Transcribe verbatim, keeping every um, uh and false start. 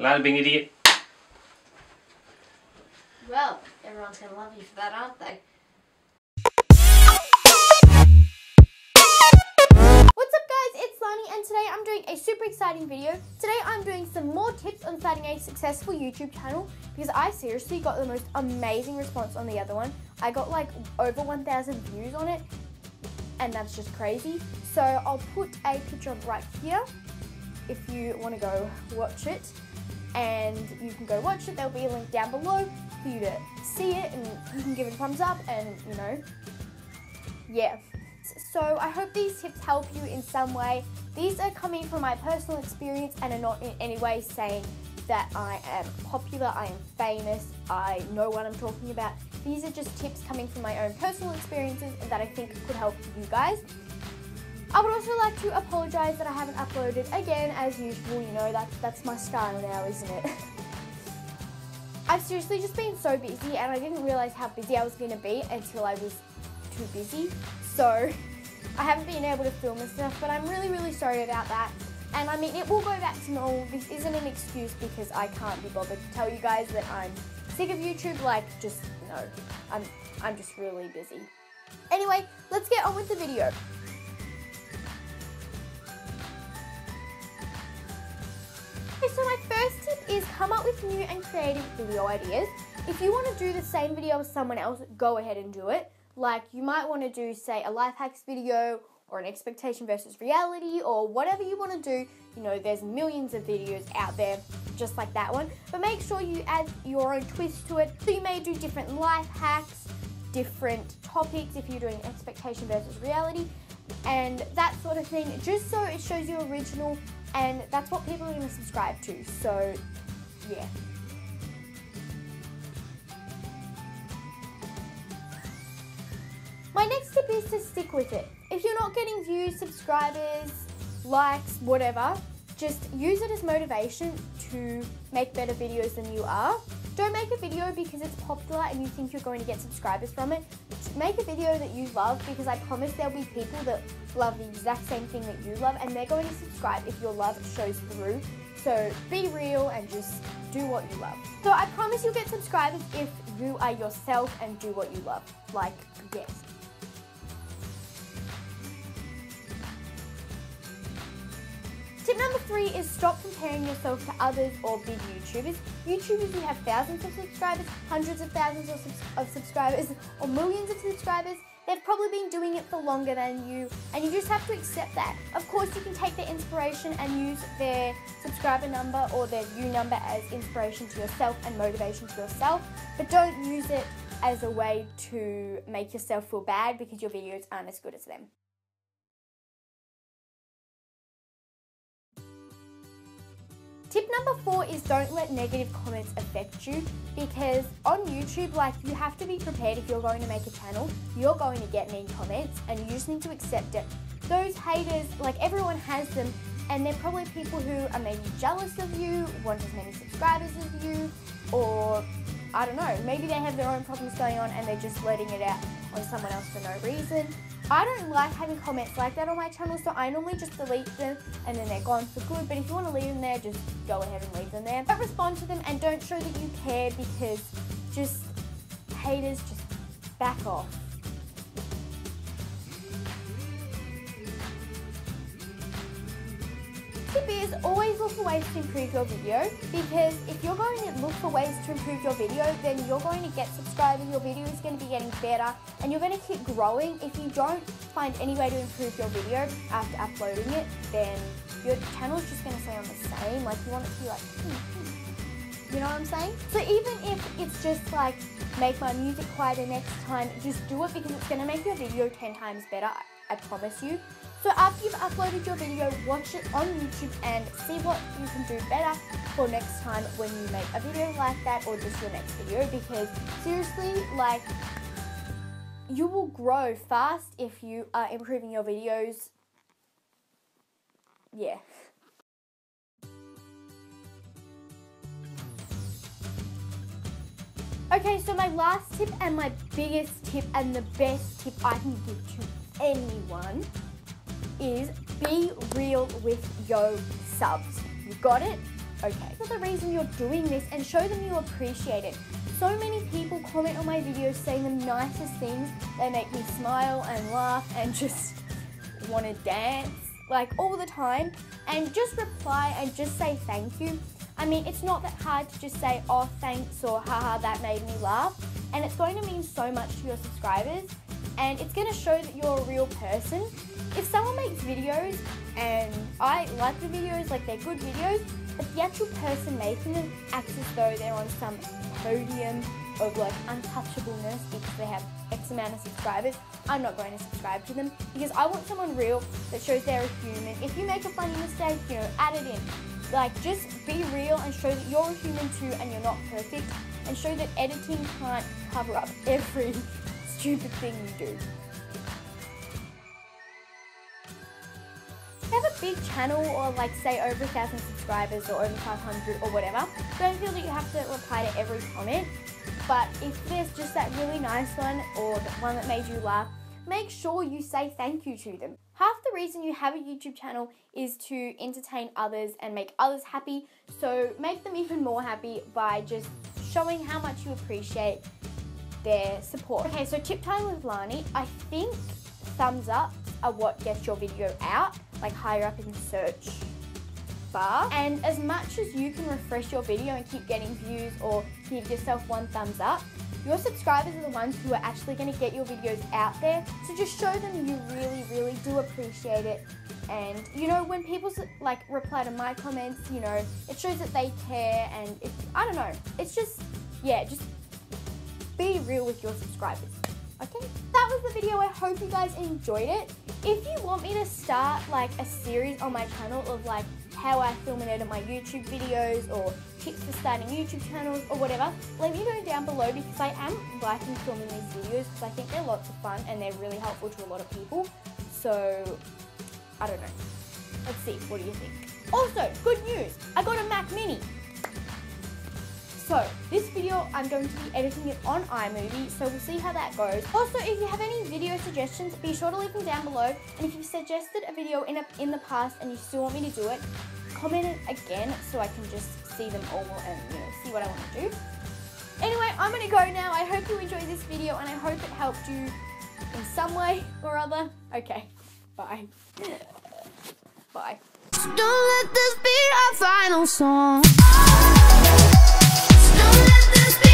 Lani being an idiot. Well, everyone's going to love you for that, aren't they? What's up guys, it's Lani and today I'm doing a super exciting video. Today I'm doing some more tips on starting a successful YouTube channel because I seriously got the most amazing response on the other one. I got like over one thousand views on it and that's just crazy. So I'll put a picture of right here if you want to go watch it. And you can go watch it, there'll be a link down below for you to see it and you can give it a thumbs up and, you know, yeah. So I hope these tips help you in some way. These are coming from my personal experience and are not in any way saying that I am popular, I am famous, I know what I'm talking about. These are just tips coming from my own personal experiences and that I think could help you guys. I would also like to apologise that I haven't uploaded again as usual, you know, that, that's my style now, isn't it? I've seriously just been so busy and I didn't realise how busy I was going to be until I was too busy. So I haven't been able to film and stuff, but I'm really, really sorry about that. And I mean, it will go back to normal. This isn't an excuse because I can't be bothered to tell you guys that I'm sick of YouTube. Like, just, you know, I'm, I'm just really busy. Anyway, let's get on with the video. So my first tip is come up with new and creative video ideas. If you want to do the same video as someone else, go ahead and do it. Like you might want to do, say, a life hacks video or an expectation versus reality or whatever you want to do. You know, there's millions of videos out there just like that one. But make sure you add your own twist to it. So you may do different life hacks, different topics if you're doing expectation versus reality and that sort of thing. Just so it shows you original. And that's what people are going to subscribe to, so yeah. My next tip is to stick with it. If you're not getting views, subscribers, likes, whatever, just use it as motivation to make better videos than you are. Don't make a video because it's popular and you think you're going to get subscribers from it. Make a video that you love because I promise there'll be people that love the exact same thing that you love and they're going to subscribe if your love shows through. So be real and just do what you love. So I promise you'll get subscribers if you are yourself and do what you love. Like, yes. Tip number three is stop comparing yourself to others or big YouTubers. YouTubers who have thousands of subscribers, hundreds of thousands of, subs of subscribers, or millions of subscribers, they've probably been doing it for longer than you, and you just have to accept that. Of course, you can take their inspiration and use their subscriber number or their view number as inspiration to yourself and motivation to yourself, but don't use it as a way to make yourself feel bad because your videos aren't as good as them. Tip number four is don't let negative comments affect you because on YouTube, like, you have to be prepared if you're going to make a channel. You're going to get mean comments and you just need to accept it. Those haters, like, everyone has them and they're probably people who are maybe jealous of you, want as many subscribers as you, or I don't know, maybe they have their own problems going on and they're just letting it out on someone else for no reason. I don't like having comments like that on my channel, so I normally just delete them and then they're gone for good, but if you want to leave them there, just go ahead and leave them there. Don't respond to them and don't show that you care because just haters, just back off. Tip is always look for ways to improve your video because if you're going to look for ways to improve your video, then you're going to get subscribers, your video is going to be getting better and you're going to keep growing. If you don't find any way to improve your video after uploading it, then your channel's just going to stay on the same. Like, you want it to be like, hmm, hmm. You know what I'm saying? So even if it's just like, make my music quieter next time, just do it because it's going to make your video ten times better. I promise you. So after you've uploaded your video, watch it on YouTube and see what you can do better for next time when you make a video like that or just your next video because seriously, like, you will grow fast if you are improving your videos. Yeah. Okay, so my last tip and my biggest tip and the best tip I can give to anyone is be real with your subs. You got it? okay for the reason you're doing this and show them you appreciate it. So many people comment on my videos saying the nicest things. They make me smile and laugh and just want to dance, like, all the time, and just reply and just say thank you. I mean, it's not that hard to just say, oh, thanks, or haha, that made me laugh. And it's going to mean so much to your subscribers, and it's going to show that you're a real person. If someone makes videos and I like the videos, like, they're good videos, but the actual person making them acts as though they're on some podium of, like, untouchableness because they have X amount of subscribers, I'm not going to subscribe to them, because I want someone real that shows they're a human. If you make a funny mistake, you know, add it in. Like, just be real and show that you're a human too and you're not perfect, and show that editing can't cover up every stupid thing you do. If you have a big channel, or, like, say over a thousand subscribers or over five hundred or whatever, don't feel that you have to reply to every comment. But if there's just that really nice one, or the one that made you laugh, make sure you say thank you to them. Half the reason you have a YouTube channel is to entertain others and make others happy, so make them even more happy by just showing how much you appreciate their support. Okay, so tip time with Lani. I think thumbs up are what gets your video out, like, higher up in the search bar. And as much as you can refresh your video and keep getting views or give yourself one thumbs up, your subscribers are the ones who are actually going to get your videos out there. So just show them you really, really do appreciate it. And, you know, when people, like, reply to my comments, you know, it shows that they care, and it, I don't know, it's just, yeah, just be real with your subscribers. Okay, that was the video. I hope you guys enjoyed it. If you want me to start, like, a series on my channel of, like, how I film and edit my YouTube videos, or tips for starting YouTube channels or whatever, let me know down below, because I am liking filming these videos because I think they're lots of fun and they're really helpful to a lot of people. So, I don't know. Let's see, what do you think? Also, good news, I got a Mac Mini. So, this video, I'm going to be editing it on iMovie, so we'll see how that goes. Also, if you have any video suggestions, be sure to leave them down below, and if you've suggested a video in, a, in the past and you still want me to do it, comment it again so I can just see them all and, you know, see what I want to do. Anyway, I'm going to go now. I hope you enjoyed this video, and I hope it helped you in some way or other. Okay, bye. Bye. So don't let this be our final song. Don't let this be